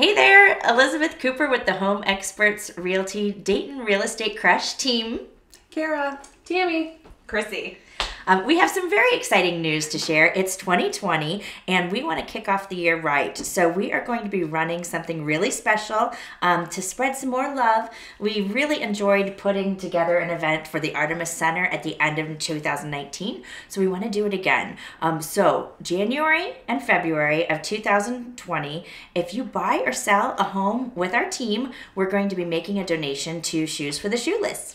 Hey there, Elizabeth Cooper with the Home Experts Realty Dayton Real Estate Crush team. Kara, Tammy, Chrissy. We have some very exciting news to share. It's 2020 and we want to kick off the year right. So we are going to be running something really special to spread some more love. We really enjoyed putting together an event for the Artemis Center at the end of 2019. So we want to do it again. So January and February of 2020, if you buy or sell a home with our team, we're going to be making a donation to Shoes for the Shoeless.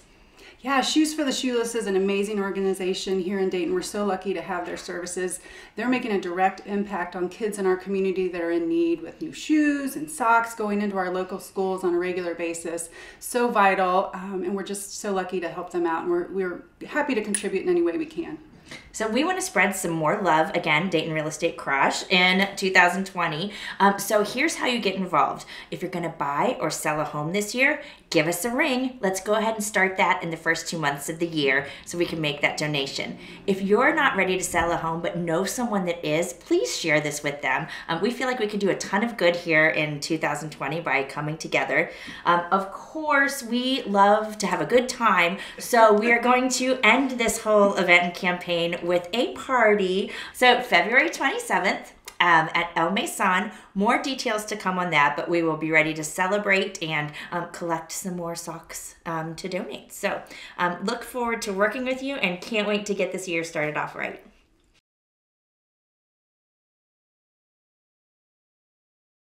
Yeah, Shoes for the Shoeless is an amazing organization here in Dayton. We're so lucky to have their services. They're making a direct impact on kids in our community that are in need with new shoes and socks going into our local schools on a regular basis. So vital, and we're just so lucky to help them out, and we're happy to contribute in any way we can. So we want to spread some more love, again, Dayton Real Estate Crush in 2020. So here's how you get involved. If you're going to buy or sell a home this year, give us a ring. Let's go ahead and start that in the first 2 months of the year so we can make that donation. If you're not ready to sell a home but know someone that is, please share this with them. We feel like we could do a ton of good here in 2020 by coming together. Of course, we love to have a good time, so we are going to end this whole event and campaign with a party. So February 27th at El Meson, more details to come on that, but we will be ready to celebrate and collect some more socks to donate. So look forward to working with you and can't wait to get this year started off right.